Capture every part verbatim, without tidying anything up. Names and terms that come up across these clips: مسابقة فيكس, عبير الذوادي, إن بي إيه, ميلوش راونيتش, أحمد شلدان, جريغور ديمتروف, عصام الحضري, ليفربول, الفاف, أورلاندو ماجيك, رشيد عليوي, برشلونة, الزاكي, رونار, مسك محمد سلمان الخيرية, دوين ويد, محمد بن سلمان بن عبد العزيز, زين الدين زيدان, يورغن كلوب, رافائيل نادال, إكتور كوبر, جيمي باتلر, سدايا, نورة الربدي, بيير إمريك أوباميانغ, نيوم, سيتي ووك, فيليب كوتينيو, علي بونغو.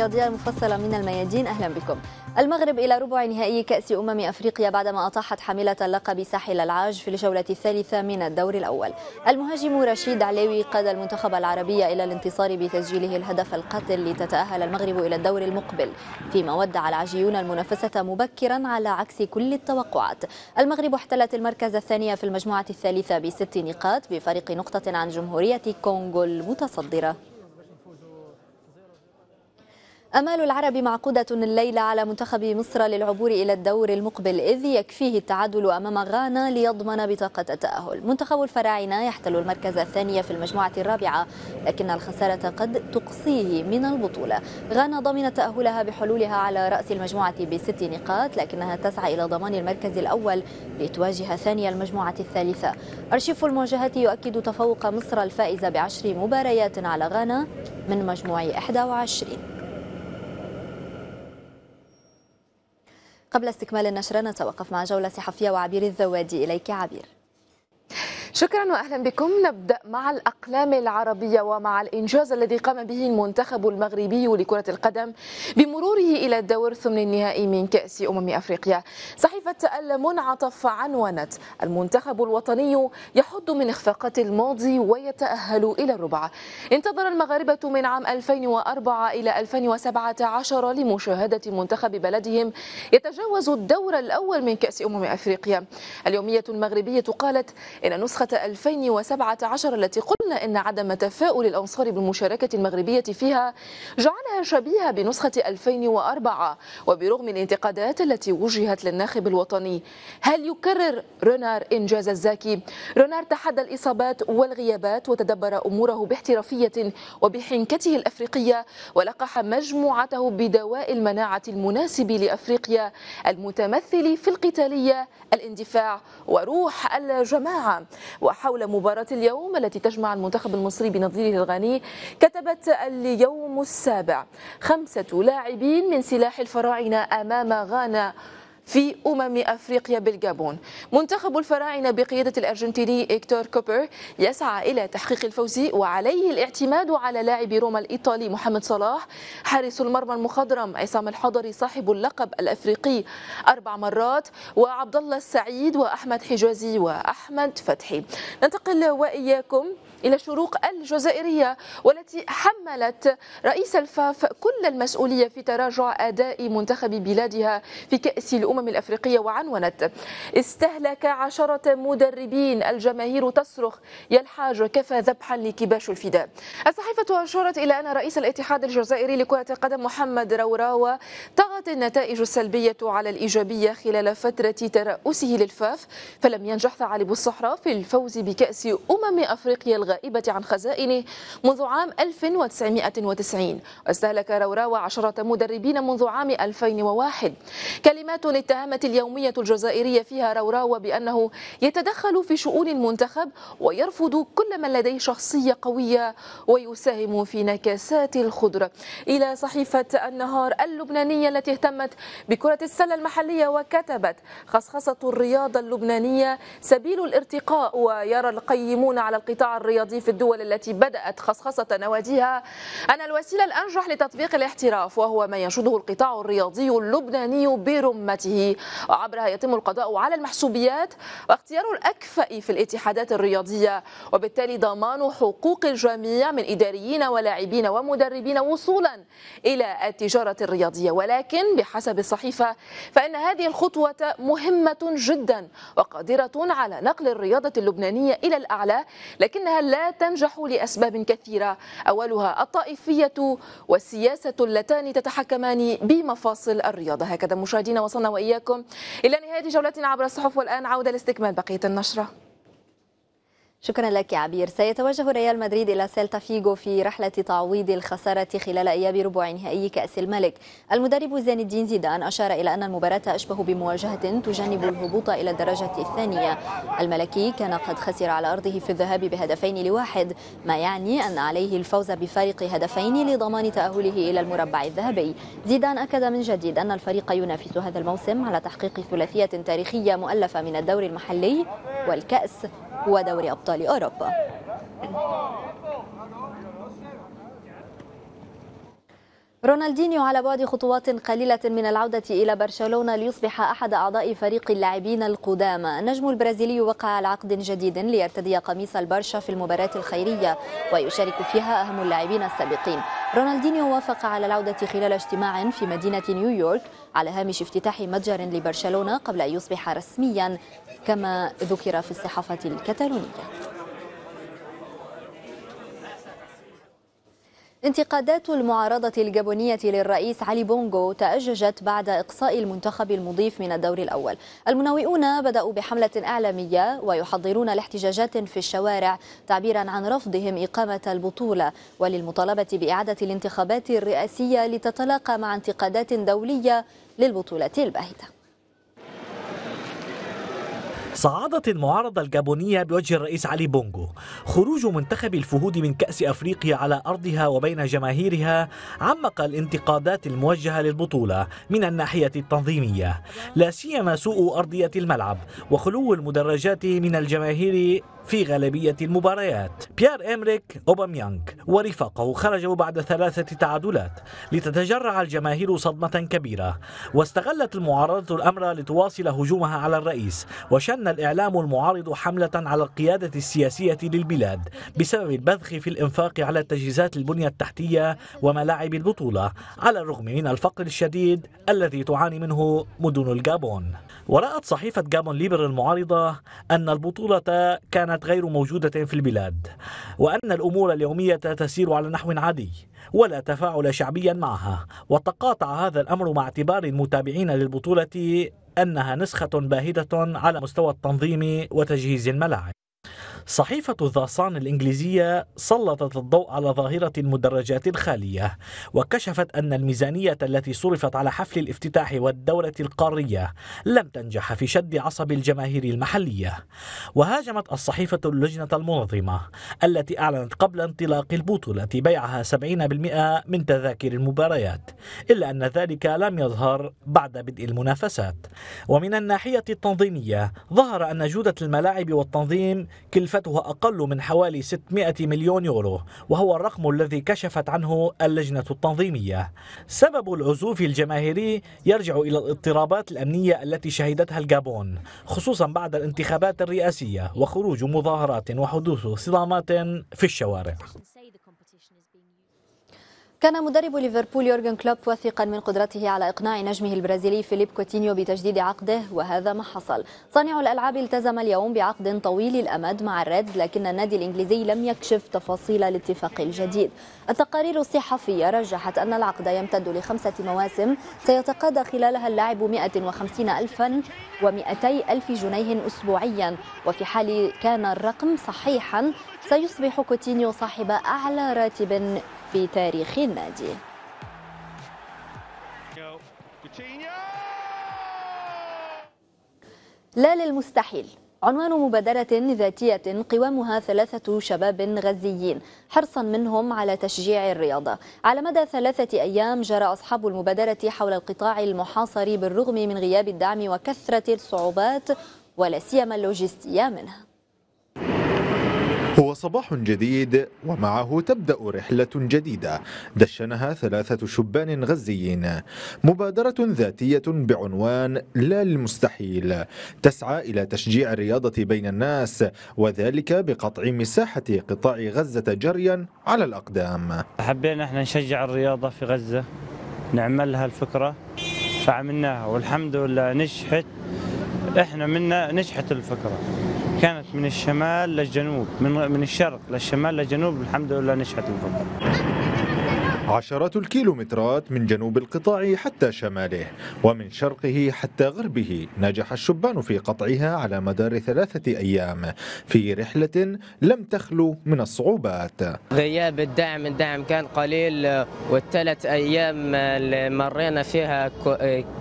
الرياضية المفصلة من الميادين، أهلا بكم. المغرب إلى ربع نهائي كأس أمم أفريقيا بعدما أطاحت حاملة اللقب ساحل العاج في الجولة الثالثة من الدور الأول. المهاجم رشيد عليوي قاد المنتخب العربي إلى الانتصار بتسجيله الهدف القاتل لتتأهل المغرب إلى الدور المقبل، فيما ودع العاجيون المنافسة مبكرا على عكس كل التوقعات. المغرب احتلت المركز الثاني في المجموعة الثالثة بست نقاط بفارق نقطة عن جمهورية كونغو المتصدرة. أمال العرب معقودة الليلة على منتخب مصر للعبور إلى الدور المقبل، إذ يكفيه التعادل أمام غانا ليضمن بطاقة التأهل. منتخب الفراعنة يحتل المركز الثاني في المجموعة الرابعة، لكن الخسارة قد تقصيه من البطولة. غانا ضمنت تأهلها بحلولها على رأس المجموعة بست نقاط، لكنها تسعى إلى ضمان المركز الأول لتواجه ثاني المجموعة الثالثة. أرشيف المواجهات يؤكد تفوق مصر الفائزة بعشر مباريات على غانا من مجموع واحد وعشرين. قبل استكمال النشرة نتوقف مع جولة صحفية وعبير الذوادي، إليك عبير. شكرا واهلا بكم. نبدا مع الاقلام العربيه ومع الانجاز الذي قام به المنتخب المغربي لكره القدم بمروره الى الدور الثمن النهائي من كاس امم افريقيا. صحيفه المنعطف عنونت: المنتخب الوطني يحد من اخفاقات الماضي ويتاهل الى الربع. انتظر المغاربه من عام ألفين وأربعة الى ألفين وسبعة عشر لمشاهده منتخب بلدهم يتجاوز الدور الاول من كاس امم افريقيا. اليوميه المغربيه قالت ان نسخه ألفين وسبعة عشر التي قلنا إن عدم تفاؤل الأنصار بالمشاركة المغربية فيها جعلها شبيهة بنسخة ألفين وأربعة، وبرغم الانتقادات التي وجهت للناخب الوطني، هل يكرر رونار إنجاز الزاكي؟ رونار تحدى الإصابات والغيابات وتدبر أموره باحترافية وبحنكته الأفريقية، ولقح مجموعته بدواء المناعة المناسب لأفريقيا المتمثل في القتالية، الاندفاع وروح الجماعة. وحول مباراة اليوم التي تجمع المنتخب المصري بنظيره الغاني، كتبت اليوم السابع: خمسة لاعبين من سلاح الفراعنة أمام غانا في أمم أفريقيا بالجابون. منتخب الفراعنة بقيادة الأرجنتيني إكتور كوبر يسعى إلى تحقيق الفوز، وعليه الاعتماد على لاعب روما الإيطالي محمد صلاح، حارس المرمى المخضرم عصام الحضري صاحب اللقب الأفريقي أربع مرات، وعبد الله السعيد وأحمد حجازي وأحمد فتحي. ننتقل وإياكم إلى شروق الجزائرية، والتي حملت رئيس الفاف كل المسؤولية في تراجع أداء منتخب بلادها في كأس الأمم الأفريقية، وعنونت: استهلك عشرة مدربين، الجماهير تصرخ يا الحاج كفى ذبحا لكباش الفداء. الصحيفة أشارت إلى أن رئيس الاتحاد الجزائري لكرة القدم محمد روراو طغت النتائج السلبية على الإيجابية خلال فترة ترأسه للفاف، فلم ينجح ثعالب الصحراء في الفوز بكأس أمم أفريقيا الغائبة عن خزائنه منذ عام ألف وتسعمائة وتسعين، واستهلك روراو عشرة مدربين منذ عام ألفين وواحد. كلمات اتهمت اليومية الجزائرية فيها روراو بأنه يتدخل في شؤون المنتخب ويرفض كل من لديه شخصية قوية ويساهم في نكسات الخضرة. إلى صحيفة النهار اللبنانية التي اهتمت بكرة السلة المحلية، وكتبت: خصخصة الرياضة اللبنانية سبيل الارتقاء، ويرى القيمون على القطاع الرياضي في الدول التي بدأت خصخصة نواديها أن الوسيلة الأنجح لتطبيق الاحتراف، وهو ما ينشده القطاع الرياضي اللبناني برمته، وعبرها يتم القضاء على المحسوبيات واختيار الأكفأ في الاتحادات الرياضية، وبالتالي ضمان حقوق الجميع من إداريين ولاعبين ومدربين وصولا إلى التجارة الرياضية. ولكن بحسب الصحيفة فإن هذه الخطوة مهمة جدا وقادرة على نقل الرياضة اللبنانية إلى الأعلى، لكنها لا تنجح لأسباب كثيرة، أولها الطائفية والسياسة اللتان تتحكمان بمفاصل الرياضة. هكذا مشاهدينا وصلنا وإياكم إلى نهاية جولتنا عبر الصحف، والآن عودة لاستكمال بقية النشرة. شكرا لك عبير. سيتوجه ريال مدريد إلى سيلتا فيغو في رحلة تعويض الخسارة خلال أياب ربع نهائي كأس الملك. المدرب زين الدين زيدان أشار إلى أن المباراة أشبه بمواجهة تجنب الهبوط إلى الدرجة الثانية. الملكي كان قد خسر على أرضه في الذهاب بهدفين لواحد، ما يعني أن عليه الفوز بفارق هدفين لضمان تأهله إلى المربع الذهبي. زيدان أكد من جديد أن الفريق ينافس هذا الموسم على تحقيق ثلاثية تاريخية مؤلفة من الدوري المحلي والكأس ودوري أبطال أوروبا. رونالدينيو على بعد خطوات قليلة من العودة إلى برشلونة ليصبح أحد أعضاء فريق اللاعبين القدامى. النجم البرازيلي وقع على عقد جديد ليرتدي قميص البرشا في المباراة الخيرية ويشارك فيها أهم اللاعبين السابقين. رونالدينيو وافق على العودة خلال اجتماع في مدينة نيويورك على هامش افتتاح متجر لبرشلونة قبل أن يصبح رسميا كما ذكر في الصحافة الكتالونية. انتقادات المعارضة الجابونية للرئيس علي بونغو تأججت بعد إقصاء المنتخب المضيف من الدور الأول. المنوئون بدأوا بحملة إعلامية ويحضرون لاحتجاجات في الشوارع تعبيرا عن رفضهم إقامة البطولة وللمطالبة بإعادة الانتخابات الرئاسية لتتلاقى مع انتقادات دولية للبطولة الباهتة. صعدت المعارضة الجابونية بوجه الرئيس علي بونغو. خروج منتخب الفهود من كأس أفريقيا على أرضها وبين جماهيرها عمق الانتقادات الموجهة للبطولة من الناحية التنظيمية، لا سيما سوء أرضية الملعب وخلو المدرجات من الجماهير في غالبية المباريات. بيير إمريك أوباميانغ ورفاقه خرجوا بعد ثلاثة تعادلات لتتجرع الجماهير صدمة كبيرة، واستغلت المعارضة الأمر لتواصل هجومها على الرئيس، وشن الإعلام المعارض حملة على القيادة السياسية للبلاد بسبب البذخ في الإنفاق على تجهيزات البنية التحتية وملاعب البطولة، على الرغم من الفقر الشديد الذي تعاني منه مدن الجابون. ورأت صحيفة جابون ليبر المعارضة أن البطولة كانت غير موجودة في البلاد، وأن الأمور اليومية تسير على نحو عادي ولا تفاعل شعبيا معها، وتقاطع هذا الأمر مع اعتبار المتابعين للبطولة أنها نسخة باهتة على مستوى التنظيم وتجهيز الملاعب. صحيفة ذا صان الإنجليزية سلطت الضوء على ظاهرة المدرجات الخالية، وكشفت أن الميزانية التي صرفت على حفل الافتتاح والدورة القارية لم تنجح في شد عصب الجماهير المحلية. وهاجمت الصحيفة اللجنة المنظمة التي أعلنت قبل انطلاق البطولة بيعها سبعين بالمئة من تذاكر المباريات، إلا أن ذلك لم يظهر بعد بدء المنافسات. ومن الناحية التنظيمية ظهر أن جودة الملاعب والتنظيم كلفتها أقل من حوالي ستمئة مليون يورو، وهو الرقم الذي كشفت عنه اللجنة التنظيمية. سبب العزوف الجماهيري يرجع إلى الاضطرابات الأمنية التي شهدتها الجابون، خصوصا بعد الانتخابات الرئاسية وخروج مظاهرات وحدوث صدامات في الشوارع. كان مدرب ليفربول يورغن كلوب واثقا من قدرته على إقناع نجمه البرازيلي فيليب كوتينيو بتجديد عقده، وهذا ما حصل. صانع الألعاب التزم اليوم بعقد طويل الأمد مع الريدز، لكن النادي الإنجليزي لم يكشف تفاصيل الاتفاق الجديد. التقارير الصحفية رجحت أن العقد يمتد لخمسة مواسم سيتقاضى خلالها اللاعب مئة وخمسين ألفا ومئتي ألف جنيه أسبوعيا، وفي حال كان الرقم صحيحا سيصبح كوتينيو صاحب أعلى راتب في تاريخ النادي. لا للمستحيل، عنوان مبادرة ذاتية قوامها ثلاثة شباب غزيين حرصا منهم على تشجيع الرياضة. على مدى ثلاثة أيام جرى أصحاب المبادرة حول القطاع المحاصر بالرغم من غياب الدعم وكثرة الصعوبات ولا سيما اللوجستية منها. هو صباح جديد ومعه تبدأ رحلة جديدة دشنها ثلاثة شبان غزيين. مبادرة ذاتية بعنوان لا للمستحيل تسعى إلى تشجيع الرياضة بين الناس، وذلك بقطع مساحة قطاع غزة جريا على الأقدام. حبينا احنا نشجع الرياضة في غزة، نعملها الفكرة فعملناها والحمد لله نجحت. احنا منا نجحت الفكرة، كانت من الشمال للجنوب، من من الشرق للشمال للجنوب، الحمد لله نشحت الفرق. عشرات الكيلومترات من جنوب القطاع حتى شماله ومن شرقه حتى غربه نجح الشبان في قطعها على مدار ثلاثة أيام في رحلة لم تخلو من الصعوبات. غياب الدعم الدعم كان قليل، والثلاث أيام اللي مرينا فيها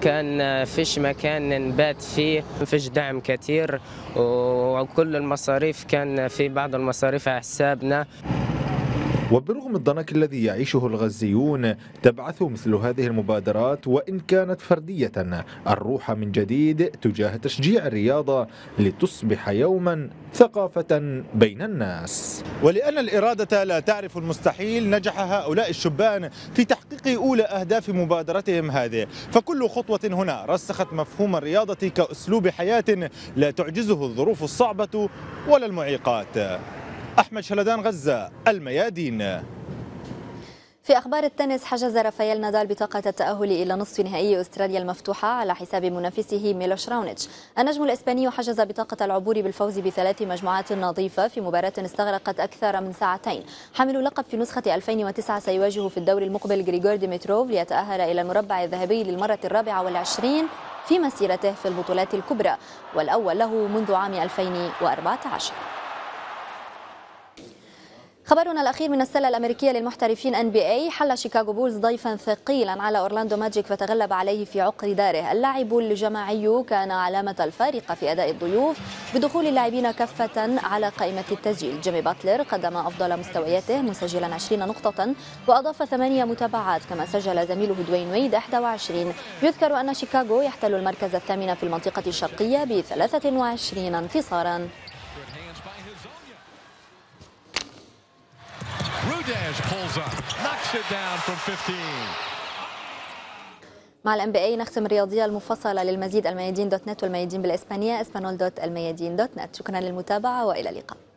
كان فيش مكان نبات فيه، فيش دعم كثير، وكل المصاريف كان في بعض المصاريف على حسابنا. وبرغم الضنك الذي يعيشه الغزيون تبعث مثل هذه المبادرات وإن كانت فردية الروح من جديد تجاه تشجيع الرياضة لتصبح يوما ثقافة بين الناس. ولأن الإرادة لا تعرف المستحيل نجح هؤلاء الشبان في تحقيق أولى أهداف مبادرتهم هذه، فكل خطوة هنا رسخت مفهوم الرياضة كأسلوب حياة لا تعجزه الظروف الصعبة ولا المعيقات. أحمد شلدان، غزة، الميادين. في أخبار التنس، حجز رافائيل نادال بطاقة التأهل إلى نصف نهائي أستراليا المفتوحة على حساب منافسه ميلوش راونيتش. النجم الإسباني حجز بطاقة العبور بالفوز بثلاث مجموعات نظيفة في مباراة استغرقت أكثر من ساعتين. حامل لقب في نسخة ألفين وتسعة سيواجه في الدور المقبل جريغور ديمتروف ليتأهل إلى المربع الذهبي للمرة الرابعة والعشرين في مسيرته في البطولات الكبرى، والأول له منذ عام ألفين وأربعة عشر. خبرنا الأخير من السلة الأمريكية للمحترفين إن بي إيه، حل شيكاغو بولز ضيفا ثقيلا على أورلاندو ماجيك فتغلب عليه في عقر داره. اللاعب الجماعي كان علامة الفارقة في أداء الضيوف بدخول اللاعبين كافة على قائمة التسجيل. جيمي باتلر قدم أفضل مستوياته مسجلا عشرين نقطة وأضاف ثمانية متابعات، كما سجل زميله دوين ويد واحد وعشرين. يذكر أن شيكاغو يحتل المركز الثامن في المنطقة الشرقية ب ثلاثة وعشرين انتصارا. مع الام بي اي نختم الرياضية المفصلة. للمزيد الميادين دوت نت والميادين بالإسبانية اسبانول دوت الميادين دوت نت. شكرا للمتابعة وإلى اللقاء.